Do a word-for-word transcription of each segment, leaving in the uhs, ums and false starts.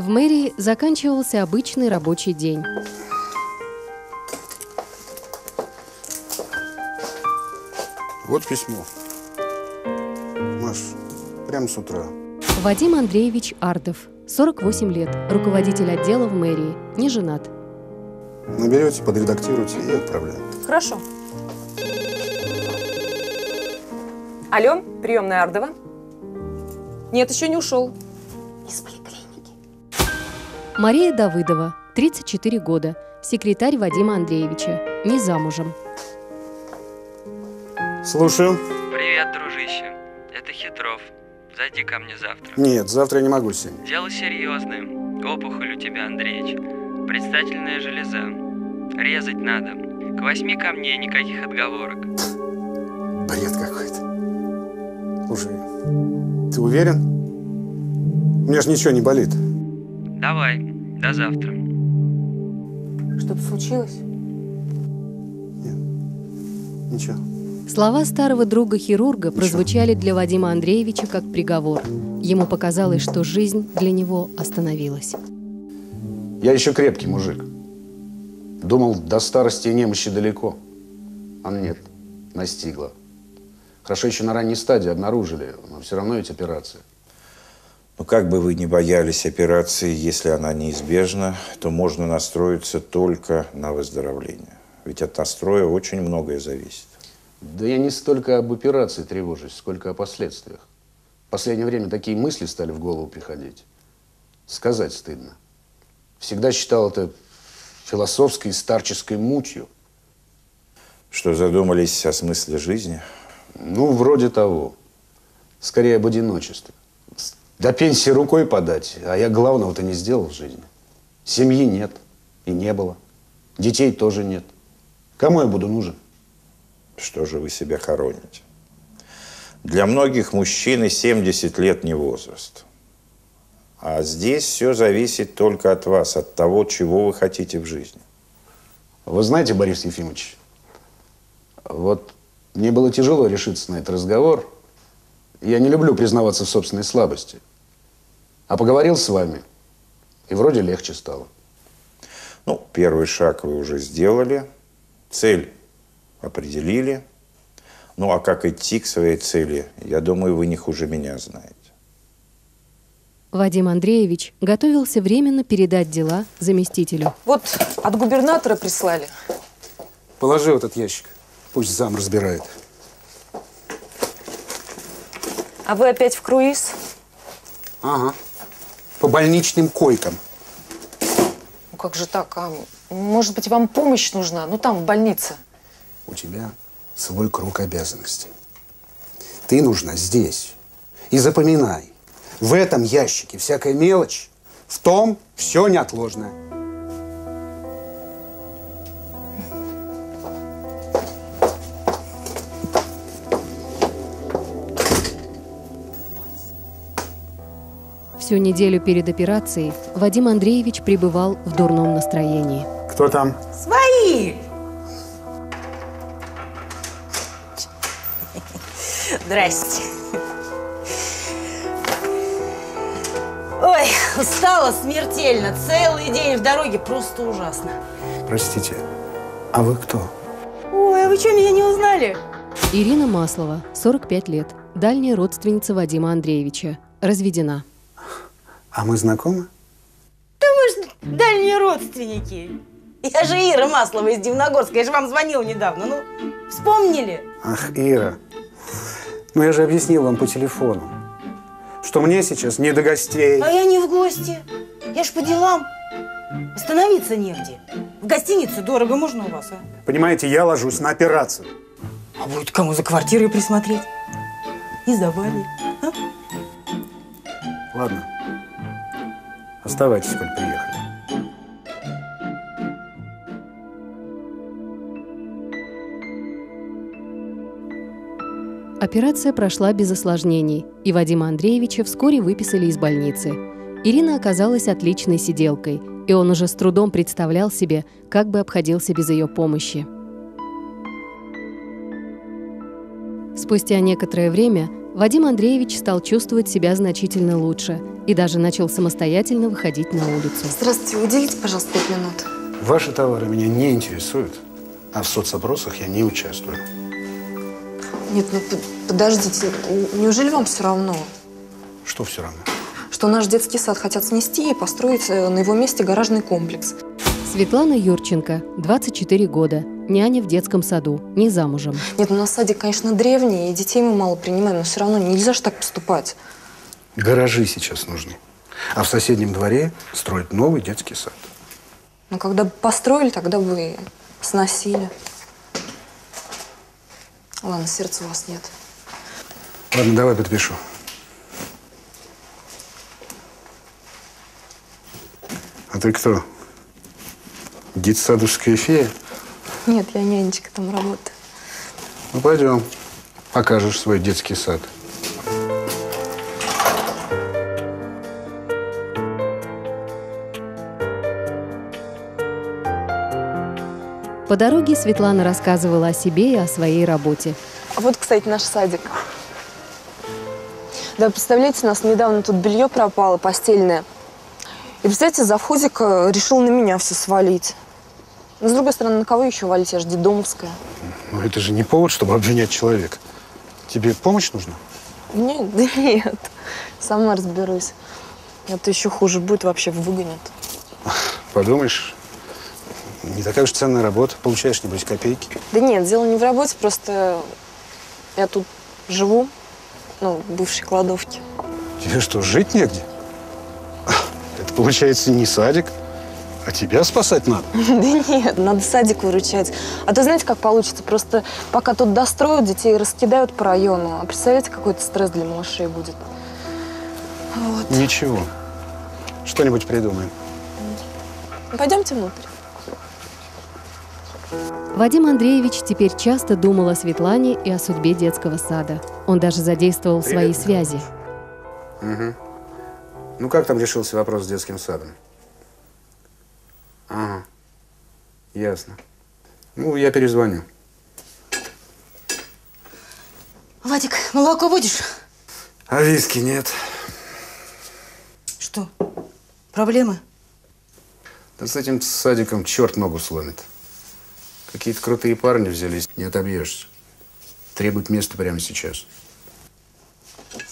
В мэрии заканчивался обычный рабочий день. Вот письмо. Маш, прямо с утра. Вадим Андреевич Ардов, сорок восемь лет, руководитель отдела в мэрии, не женат. Наберете, подредактируйте и отправляем. Хорошо. Алло, приемная Ардова? Нет, еще не ушел. Из поликлиники. Мария Давыдова, тридцать четыре года, секретарь Вадима Андреевича, не замужем. Слушаю. Привет, дружище. Это Хитров. Зайди ко мне завтра. Нет, завтра я не могу, Сень. Дело серьезное. Опухоль у тебя, Андреич. Предстательная железа. Резать надо. К восьми ко мне, никаких отговорок. Бред какой-то. Слушай, ты уверен? У меня же ничего не болит. Давай, до завтра. Что-то случилось? Нет, ничего. Слова старого друга-хирурга прозвучали для Вадима Андреевича как приговор. Ему показалось, что жизнь для него остановилась. Я еще крепкий мужик. Думал, до старости и немощи далеко. А нет, настигла. Хорошо, еще на ранней стадии обнаружили, но все равно ведь операция. Но как бы вы ни боялись операции, если она неизбежна, то можно настроиться только на выздоровление. Ведь от настроя очень многое зависит. Да я не столько об операции тревожусь, сколько о последствиях. В последнее время такие мысли стали в голову приходить. Сказать стыдно. Всегда считал это философской и старческой мутью. Что, задумались о смысле жизни? Ну, вроде того. Скорее, об одиночестве. До пенсии рукой подать, а я главного-то не сделал в жизни. Семьи нет и не было. Детей тоже нет. Кому я буду нужен? Что же вы себя хороните? Для многих мужчин семьдесят лет не возраст. А здесь все зависит только от вас, от того, чего вы хотите в жизни. Вы знаете, Борис Ефимович, вот мне было тяжело решиться на этот разговор. Я не люблю признаваться в собственной слабости. А поговорил с вами, и вроде легче стало. Ну, первый шаг вы уже сделали. Цель определили. Ну, а как идти к своей цели, я думаю, вы не хуже меня знаете. Вадим Андреевич готовился временно передать дела заместителю. Вот от губернатора прислали. Положи в этот ящик, пусть зам разбирает. А вы опять в круиз? Ага, по больничным койкам. Ну как же так, а? Может быть, вам помощь нужна? Ну там, в больнице. У тебя свой круг обязанностей. Ты нужна здесь. И запоминай, в этом ящике всякая мелочь, в том все неотложное. Всю неделю перед операцией Вадим Андреевич пребывал в дурном настроении. Кто там? Свои! Здрасте. Ой, устала смертельно. Целый день в дороге, просто ужасно. Простите, а вы кто? Ой, а вы что, меня не узнали? Ирина Маслова, сорок пять лет, дальняя родственница Вадима Андреевича. Разведена. А мы знакомы? Да мы же дальние родственники. Я же Ира Маслова из Дивногорска, я же вам звонила недавно. Ну, вспомнили? Ах, Ира. Ну, я же объяснил вам по телефону, что мне сейчас не до гостей. А я не в гости. Я ж по делам. Остановиться негде. В гостиницу дорого можно у вас, а? Понимаете, я ложусь на операцию. А будет кому за квартирой присмотреть? И за вами, а? Ладно. Оставайтесь, коль приехали. Операция прошла без осложнений, и Вадима Андреевича вскоре выписали из больницы. Ирина оказалась отличной сиделкой, и он уже с трудом представлял себе, как бы обходился без ее помощи. Спустя некоторое время Вадим Андреевич стал чувствовать себя значительно лучше и даже начал самостоятельно выходить на улицу. Здравствуйте, уделите, пожалуйста, пять минут. Ваши товары меня не интересуют, а в соцопросах я не участвую. Нет, ну подождите, неужели вам все равно? Что все равно? Что наш детский сад хотят снести и построить на его месте гаражный комплекс. Светлана Юрченко, двадцать четыре года, няня в детском саду, не замужем. Нет, у нас садик, конечно, древний, и детей мы мало принимаем, но все равно нельзя же так поступать. Гаражи сейчас нужны, а в соседнем дворе строят новый детский сад. Ну, когда бы построили, тогда бы сносили. Ладно, сердца у вас нет. Ладно, давай подпишу. А ты кто? Детсадовская фея? Нет, я нянечка, там работаю. Ну, пойдем. Покажешь свой детский сад. По дороге Светлана рассказывала о себе и о своей работе. А вот, кстати, наш садик. Да, представляете, у нас недавно тут белье пропало, постельное. И, представляете, завхозик решил на меня все свалить. Но, с другой стороны, на кого еще валить? Я же детдомовская. Ну, это же не повод, чтобы обвинять человека. Тебе помощь нужна? Нет, да нет. Сама разберусь. А то еще хуже будет, вообще выгонят. Подумаешь, не такая уж ценная работа. Получаешь, небось, копейки. Да нет, дело не в работе, просто я тут живу, ну, в бывшей кладовке. Тебе что, жить негде? Это, получается, не садик, а тебя спасать надо. Да нет, надо садик выручать. А то знаете, как получится? Просто пока тут достроят, детей раскидают по району. А представляете, какой это стресс для малышей будет? Вот. Ничего. Что-нибудь придумаем. Пойдемте внутрь. Вадим Андреевич теперь часто думал о Светлане и о судьбе детского сада. Он даже задействовал Привет, свои связи. Угу. Ну, как там решился вопрос с детским садом? Ага, ясно. Ну, я перезвоню. Вадик, молоко будешь? А виски нет. Что, проблемы? Да с этим садиком черт ногу сломит. Какие-то крутые парни взялись, не отобьешься. Требует места прямо сейчас.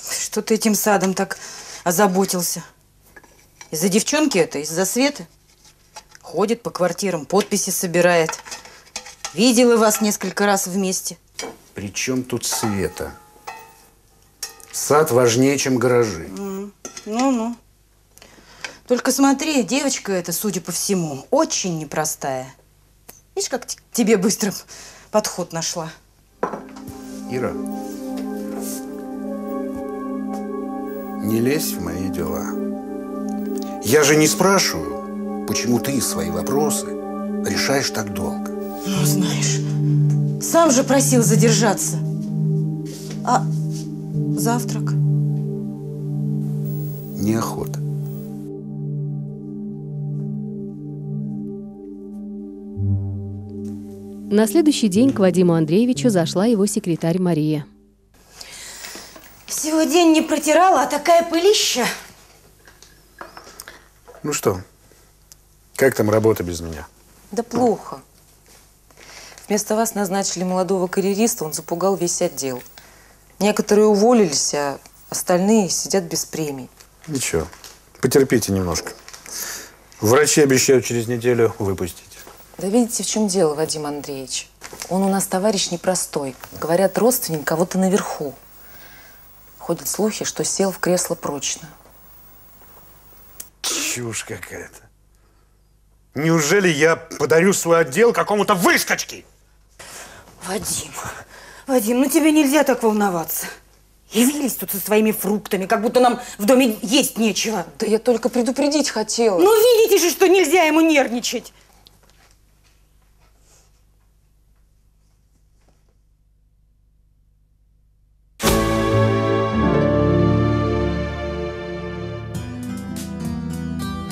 Что ты этим садом так... озаботился. Из-за девчонки это, из-за Светы. Ходит по квартирам, подписи собирает. Видела вас несколько раз вместе. При чем тут Света? Сад важнее, чем гаражи. Ну-ну. Только смотри, девочка эта, судя по всему, очень непростая. Видишь, как к тебе быстро подход нашла. Ира. Не лезь в мои дела. Я же не спрашиваю, почему ты свои вопросы решаешь так долго. Ну, знаешь, сам же просил задержаться. А завтрак? Неохота. На следующий день к Вадиму Андреевичу зашла его секретарь Мария. Всего день не протирала, а такая пылища. Ну что, как там работа без меня? Да плохо. Вместо вас назначили молодого карьериста, он запугал весь отдел. Некоторые уволились, а остальные сидят без премий. Ничего, потерпите немножко. Врачи обещают через неделю выпустить. Да видите, в чем дело, Вадим Андреевич. Он у нас товарищ непростой. Говорят, родственник кого-то наверху. Ходят слухи, что сел в кресло прочно. Чушь какая-то. Неужели я подарю свой отдел какому-то выскочке? Вадим, Вадим, ну тебе нельзя так волноваться. Явились тут со своими фруктами, как будто нам в доме есть нечего. Да я только предупредить хотела. Ну видите же, что нельзя ему нервничать.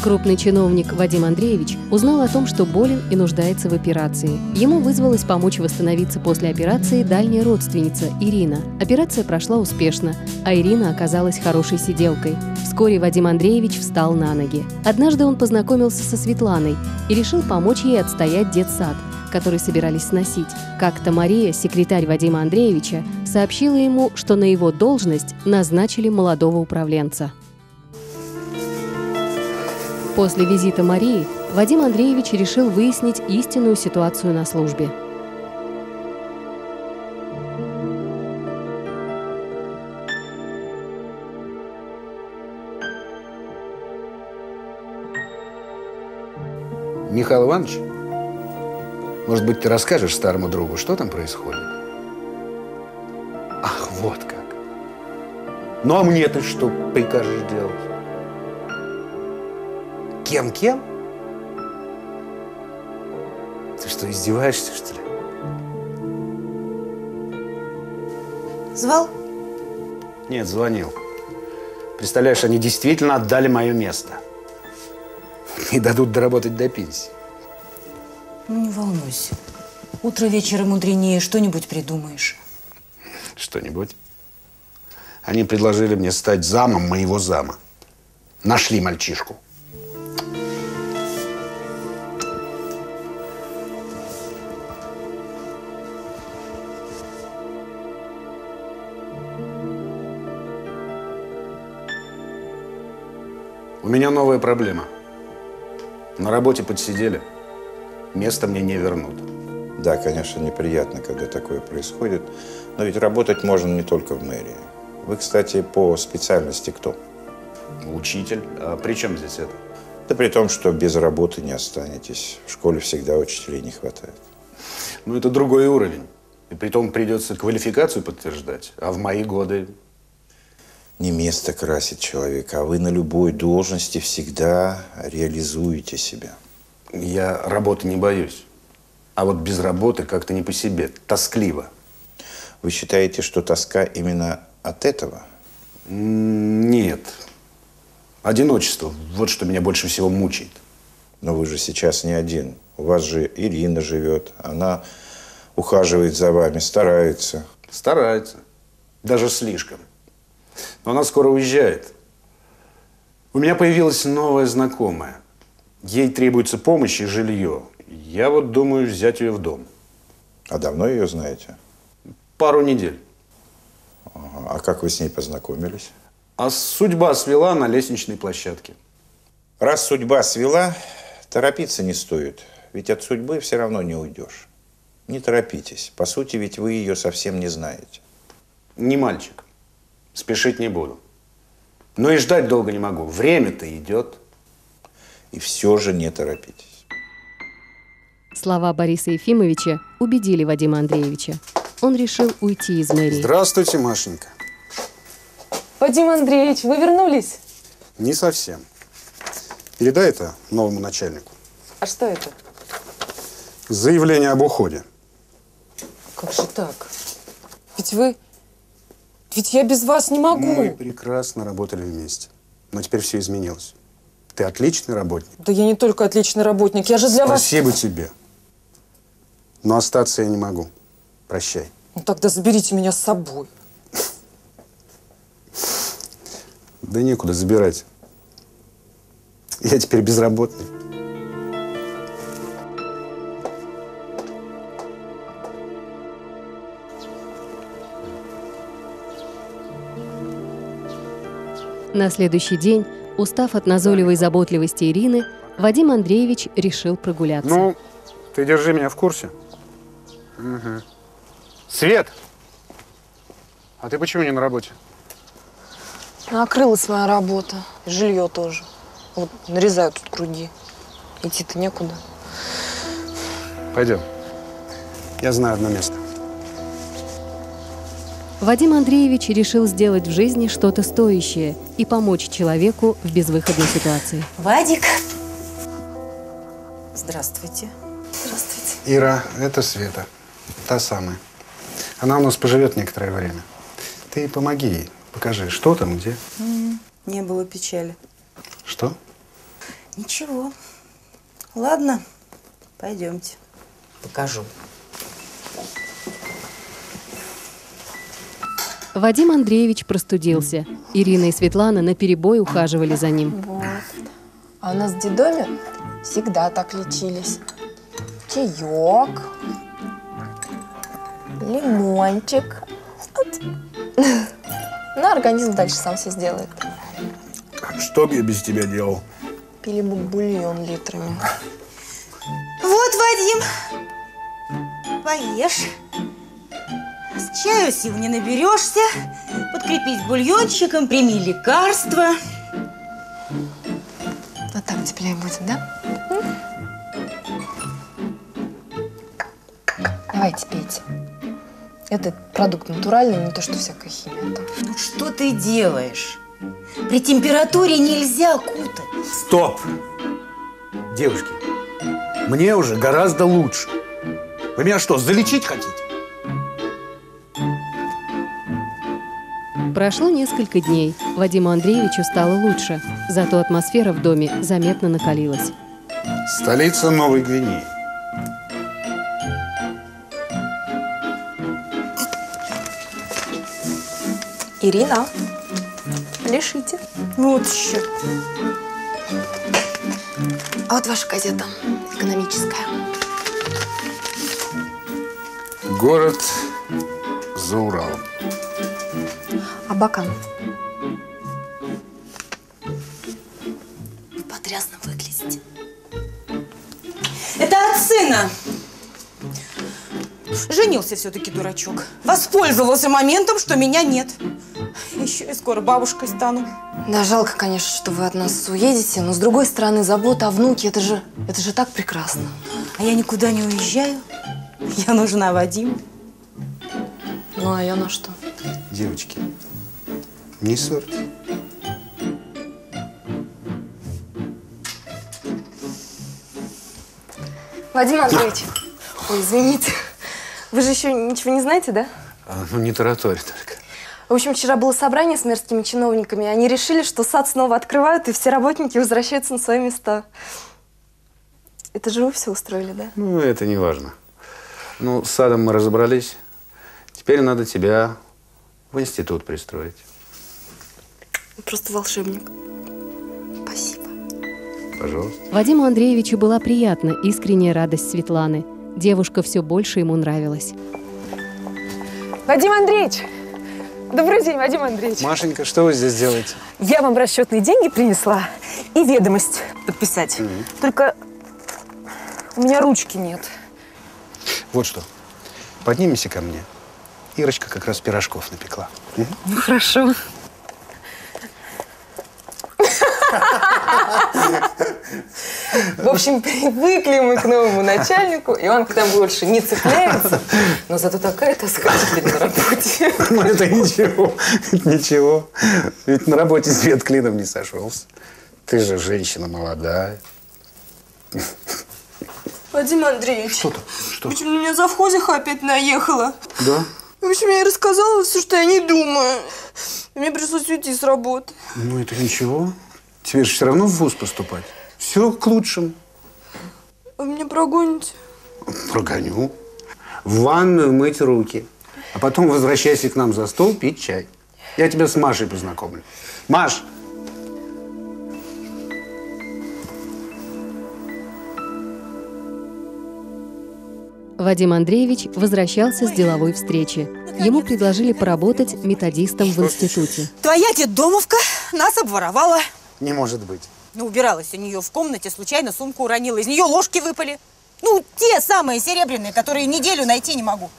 Крупный чиновник Вадим Андреевич узнал о том, что болен и нуждается в операции. Ему вызвалась помочь восстановиться после операции дальняя родственница Ирина. Операция прошла успешно, а Ирина оказалась хорошей сиделкой. Вскоре Вадим Андреевич встал на ноги. Однажды он познакомился со Светланой и решил помочь ей отстоять детсад, который собирались сносить. Как-то Мария, секретарь Вадима Андреевича, сообщила ему, что на его должность назначили молодого управленца. После визита Марии Вадим Андреевич решил выяснить истинную ситуацию на службе. Михаил Иванович, может быть, ты расскажешь старому другу, что там происходит? Ах, вот как! Ну а мне ты что прикажешь делать? Кем-кем? Ты что, издеваешься, что ли? Звал? Нет, звонил. Представляешь, они действительно отдали мое место. И дадут доработать до пенсии. Ну, не волнуйся. Утро вечера мудренее, что-нибудь придумаешь. Что-нибудь? Они предложили мне стать замом моего зама. Нашли мальчишку. У меня новая проблема. На работе подсидели. Место мне не вернут. Да, конечно, неприятно, когда такое происходит. Но ведь работать можно не только в мэрии. Вы, кстати, по специальности кто? Учитель. А при чем здесь это? Да при том, что без работы не останетесь. В школе всегда учителей не хватает. Ну, это другой уровень. И при том придется квалификацию подтверждать. А в мои годы... Не место красит человека, а вы на любой должности всегда реализуете себя. Я работы не боюсь, а вот без работы как-то не по себе, тоскливо. Вы считаете, что тоска именно от этого? Нет. Одиночество. Вот что меня больше всего мучает. Но вы же сейчас не один. У вас же Ирина живет, она ухаживает за вами, старается. Старается. Даже слишком. Но она скоро уезжает. У меня появилась новая знакомая. Ей требуется помощь и жилье. Я вот думаю взять ее в дом. А давно ее знаете? Пару недель. А как вы с ней познакомились? А судьба свела на лестничной площадке. Раз судьба свела, торопиться не стоит. Ведь от судьбы все равно не уйдешь. Не торопитесь. По сути, ведь вы ее совсем не знаете. Не мальчик. Спешить не буду. Но и ждать долго не могу. Время-то идет. И все же не торопитесь. Слова Бориса Ефимовича убедили Вадима Андреевича. Он решил уйти из мэрии. Здравствуйте, Машенька. Вадим Андреевич, вы вернулись? Не совсем. Передай это новому начальнику. А что это? Заявление об уходе. Как же так? Ведь вы... Ведь я без вас не могу. Мы прекрасно работали вместе. Но теперь все изменилось. Ты отличный работник. Да я не только отличный работник, я же для вас… Спасибо тебе. Но остаться я не могу. Прощай. Ну тогда заберите меня с собой. Да некуда забирать. Я теперь безработный. На следующий день, устав от назойливой заботливости Ирины, Вадим Андреевич решил прогуляться. Ну, ты держи меня в курсе. Угу. Свет! А ты почему не на работе? Накрылась моя работа. Жилье тоже. Вот нарезаю тут круги. Идти-то некуда. Пойдем. Я знаю одно место. Вадим Андреевич решил сделать в жизни что-то стоящее и помочь человеку в безвыходной ситуации. Вадик! Здравствуйте. Здравствуйте. Ира, это Света. Та самая. Она у нас поживет некоторое время. Ты помоги ей. Покажи, что там, где. Не было печали. Что? Ничего. Ладно, пойдемте. Покажу. Вадим Андреевич простудился. Ирина и Светлана наперебой ухаживали за ним. Вот. А у нас в детдоме всегда так лечились. Чаек, лимончик. Вот. Но организм дальше сам все сделает. Что бы я без тебя делал? Пили бы бульон литрами. Вот, Вадим, поешь. С чаю сил не наберешься. Подкрепить бульончиком, прими лекарства. Вот так теплее будет, да? Давайте пейте. Этот продукт натуральный, не то что всякая химия. Там. Ну что ты делаешь? При температуре нельзя кутать. Стоп! Девушки, мне уже гораздо лучше. Вы меня что, залечить хотите? Прошло несколько дней. Вадиму Андреевичу стало лучше. Зато атмосфера в доме заметно накалилась. Столица Новой Гвинеи. Ирина, пляшите. Вот еще. А вот ваша газета экономическая. Город за Уралом. Абакан. Потрясно выглядите. Это от сына. Женился все-таки дурачок. Воспользовался моментом, что меня нет. Еще и скоро бабушкой стану. Да, жалко, конечно, что вы от нас уедете, но с другой стороны, забота о внуке, это же, это же так прекрасно. А я никуда не уезжаю. Я нужна Вадиму. Ну, а я на что? Девочки, не ссорьтесь. Вадим Андреевич, ой, извините, вы же еще ничего не знаете, да? А, ну, не тараторь только. В общем, вчера было собрание с мерзкими чиновниками. Они решили, что сад снова открывают, и все работники возвращаются на свои места. Это же вы все устроили, да? Ну, это не важно. Ну, с садом мы разобрались. Теперь надо тебя в институт пристроить. Просто волшебник. Спасибо. Пожалуйста. Вадиму Андреевичу была приятна искренняя радость Светланы. Девушка все больше ему нравилась. Вадим Андреевич! Добрый день, Вадим Андреевич. Машенька, что вы здесь делаете? Я вам расчетные деньги принесла и ведомость подписать. Mm-hmm. Только у меня ручки нет. Вот что. Поднимемся ко мне. Ирочка как раз пирожков напекла. Mm-hmm. Ну, хорошо. В общем, привыкли мы к новому начальнику, и он к нам больше не цепляется, но зато такая тоска теперь на работе. Ну, это ничего, ничего. Ведь на работе свет клином не сошелся. Ты же женщина молодая. Вадим Андреевич, что-то, что? Почему на меня завхозиха опять наехала? Да? В общем, я ей рассказала все, что я не думаю. Мне пришлось уйти с работы. Ну, это ничего. Тебе же все равно в вуз поступать. Все к лучшему. Вы меня прогоните? Прогоню. В ванную мыть руки. А потом возвращайся к нам за стол пить чай. Я тебя с Машей познакомлю. Маш! Вадим Андреевич возвращался с деловой встречи. Ему предложили поработать методистом в институте. Твоя детдомовка нас обворовала. Не может быть. Ну, убиралась у нее в комнате, случайно сумку уронила. Из нее ложки выпали. Ну, те самые серебряные, которые неделю найти не могу.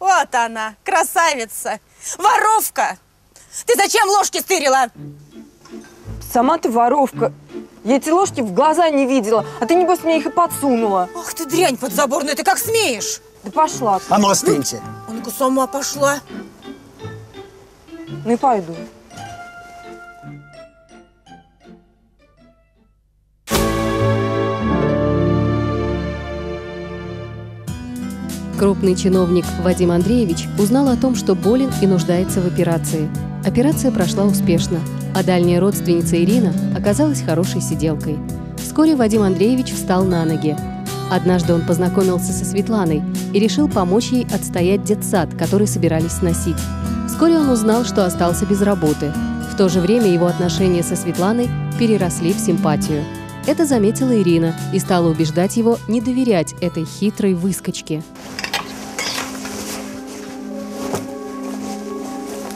Вот она, красавица, воровка. Ты зачем ложки стырила? Сама ты воровка. Я эти ложки в глаза не видела, а ты, небось, мне их и подсунула. Ах ты дрянь подзаборная, ты как смеешь? Да пошла ты. А ну, остыньте. Ну, ну-ка, сама пошла. Ну и пойду. Крупный чиновник Вадим Андреевич узнал о том, что болен и нуждается в операции. Операция прошла успешно. А дальняя родственница Ирина оказалась хорошей сиделкой. Вскоре Вадим Андреевич встал на ноги. Однажды он познакомился со Светланой и решил помочь ей отстоять детсад, который собирались сносить. Вскоре он узнал, что остался без работы. В то же время его отношения со Светланой переросли в симпатию. Это заметила Ирина и стала убеждать его не доверять этой хитрой выскочке.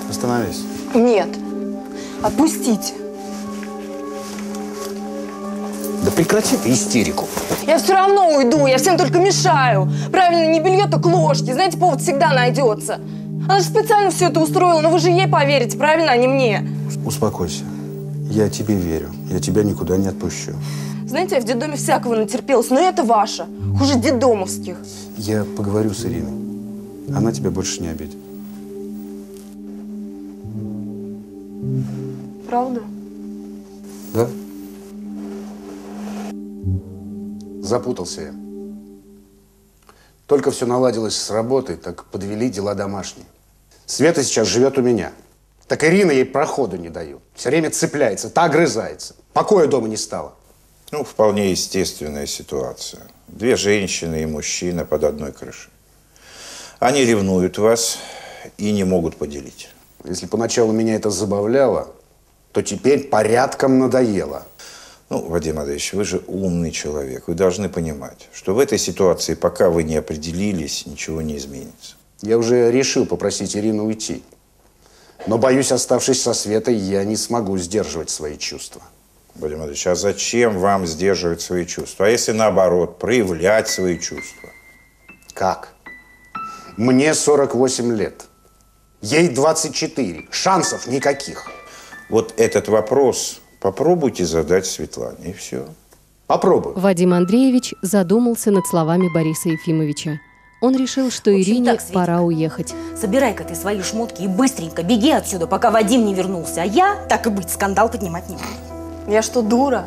Остановись. Нет. Отпустите. Да прекрати ты истерику. Я все равно уйду, я всем только мешаю. Правильно, не белье, так ложки. Знаете, повод всегда найдется. Она же специально все это устроила, но вы же ей поверите, правильно, а не мне. Успокойся. Я тебе верю. Я тебя никуда не отпущу. Знаете, я в детдоме всякого натерпелась, но это ваша. Хуже детдомовских. Я поговорю с Ириной. Она тебя больше не обидит. Правда? Да. Запутался я. Только все наладилось с работы, так подвели дела домашние. Света сейчас живет у меня. Так Ирина ей проходу не дает. Все время цепляется, та грызается. Покоя дома не стало. Ну, вполне естественная ситуация. Две женщины и мужчина под одной крышей. Они ревнуют вас и не могут поделить. Если поначалу меня это забавляло, то теперь порядком надоело. Ну, Вадим Андреевич, вы же умный человек. Вы должны понимать, что в этой ситуации, пока вы не определились, ничего не изменится. Я уже решил попросить Ирину уйти. Но, боюсь, оставшись со Светой, я не смогу сдерживать свои чувства. Вадим Андреевич, а зачем вам сдерживать свои чувства? А если наоборот, проявлять свои чувства? Как? Мне сорок восемь лет. Ей двадцать четыре. Шансов никаких. Вот этот вопрос попробуйте задать Светлане, и все. Попробуй. Вадим Андреевич задумался над словами Бориса Ефимовича. Он решил, что Ирине так, пора уехать. Собирай-ка ты свои шмотки и быстренько беги отсюда, пока Вадим не вернулся. А я, так и быть, скандал поднимать не буду. Я что, дура?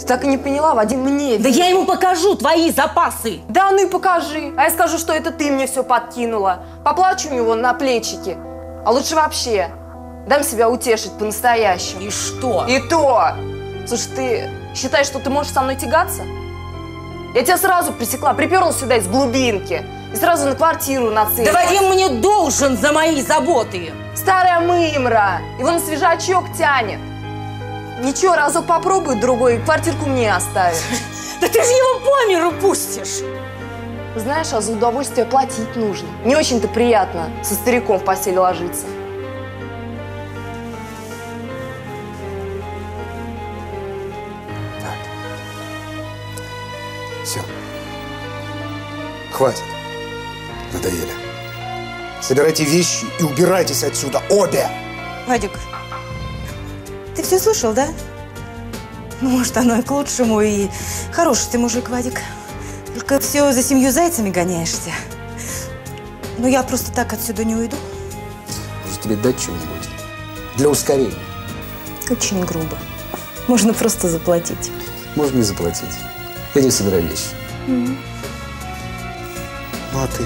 Ты так и не поняла, Вадим мне... Да я ему покажу твои запасы! Да, ну и покажи. А я скажу, что это ты мне все подкинула. Поплачу у него на плечики. А лучше вообще. Дам себя утешить по-настоящему. И что? И то! Слушай, ты считаешь, что ты можешь со мной тягаться? Я тебя сразу пресекла, приперла сюда из глубинки. И сразу на квартиру нацелилась. Да Вадим мне должен за мои заботы. Старая мымра. Его на свежачок тянет. Ничего, разок попробует другой, квартирку мне оставит. Да ты же его по миру пустишь. Знаешь, а за удовольствие платить нужно. Не очень-то приятно со стариком в постель ложиться. Все. Хватит. Надоели. Собирайте вещи и убирайтесь отсюда. Обе! Вадик, ты все слышал, да? Ну, может, оно и к лучшему, и хороший ты мужик, Вадик. Только все за семью зайцами гоняешься. Но я просто так отсюда не уйду. Может, тебе дать чего-нибудь? Для ускорения. Очень грубо. Можно просто заплатить. Можно не заплатить. Я не собираю вещи. Mm-hmm. Ну, а ты?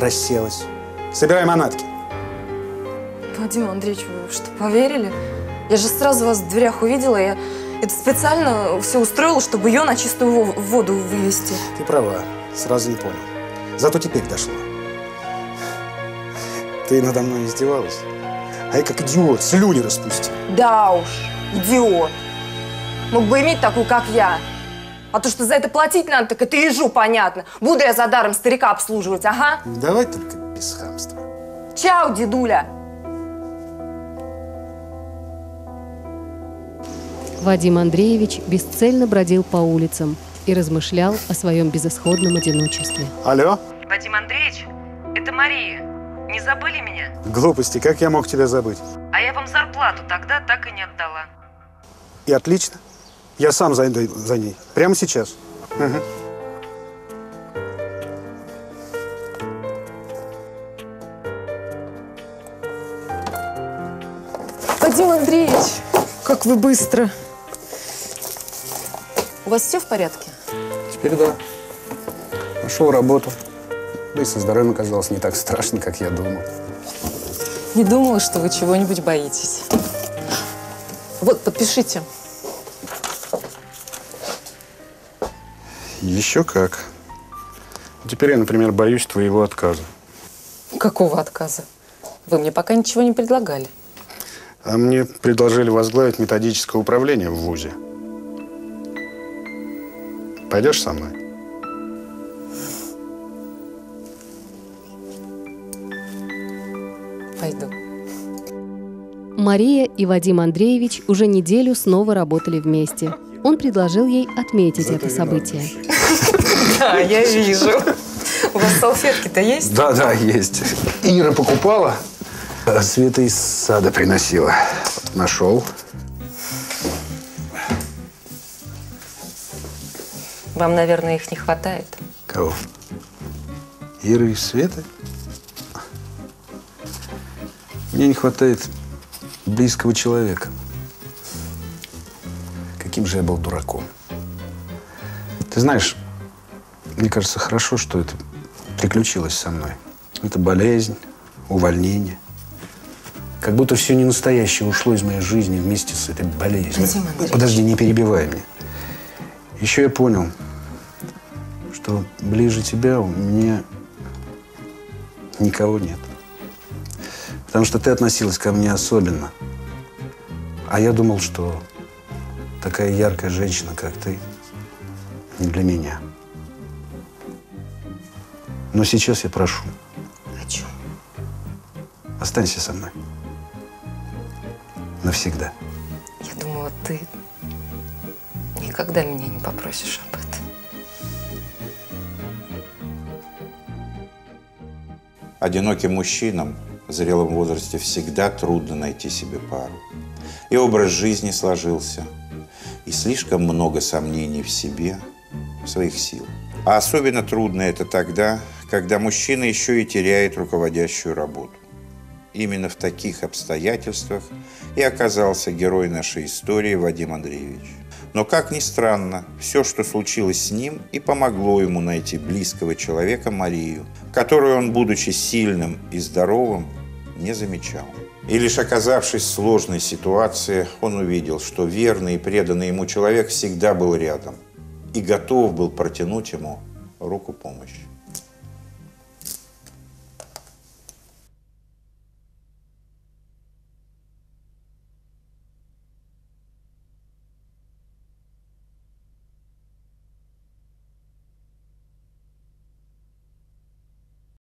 Расселась. Собирай манатки. Вадим Андреевич, вы что, поверили? Я же сразу вас в дверях увидела. Я это специально все устроила, чтобы ее на чистую воду вывести. Ты права. Сразу не понял. Зато теперь дошло. Ты надо мной издевалась. А я как идиот слюни распустил. Да уж, идиот. Мог бы иметь такую, как я. А то, что за это платить надо, так это ежу, понятно. Буду я за даром старика обслуживать, ага. Давай только без хамства. Чао, дедуля. Вадим Андреевич бесцельно бродил по улицам и размышлял о своем безысходном одиночестве. Алло? Вадим Андреевич, это Мария. Не забыли меня? Глупости, как я мог тебя забыть? А я вам зарплату тогда так и не отдала. И отлично. Я сам зайду за ней. Прямо сейчас. Угу. Вадим Андреевич, как вы быстро. У вас все в порядке? Теперь да. Нашел работу. Да и со здоровьем оказалось не так страшно, как я думал. Не думала, что вы чего-нибудь боитесь. Вот, подпишите. Еще как. Теперь я, например, боюсь твоего отказа. Какого отказа? Вы мне пока ничего не предлагали. А мне предложили возглавить методическое управление в вузе. Пойдешь со мной? Пойду. Мария и Вадим Андреевич уже неделю снова работали вместе. Он предложил ей отметить это событие. Да, я вижу. У вас салфетки-то есть? Да, да, есть. Ира покупала, а Света из сада приносила. Нашел. Вам, наверное, их не хватает. Кого? Иры и Светы? Мне не хватает близкого человека. Каким же я был дураком. Ты знаешь, мне кажется, хорошо, что это приключилось со мной. Это болезнь, увольнение. Как будто все ненастоящее ушло из моей жизни вместе с этой болезнью. Подожди, не перебивай меня. Еще я понял, что ближе тебя у меня никого нет. Потому что ты относилась ко мне особенно. А я думал, что такая яркая женщина, как ты, не для меня. Но сейчас я прошу. О чем? Останься со мной. Навсегда. Я думала, ты никогда меня не попросишь об этом. Одиноким мужчинам в зрелом возрасте всегда трудно найти себе пару. И образ жизни сложился, и слишком много сомнений в себе, в своих силах. А особенно трудно это тогда, когда мужчина еще и теряет руководящую работу. Именно в таких обстоятельствах и оказался герой нашей истории Вадим Андреевич. Но, как ни странно, все, что случилось с ним, и помогло ему найти близкого человека Марию, которую он, будучи сильным и здоровым, не замечал. И лишь оказавшись в сложной ситуации, он увидел, что верный и преданный ему человек всегда был рядом и готов был протянуть ему руку помощи.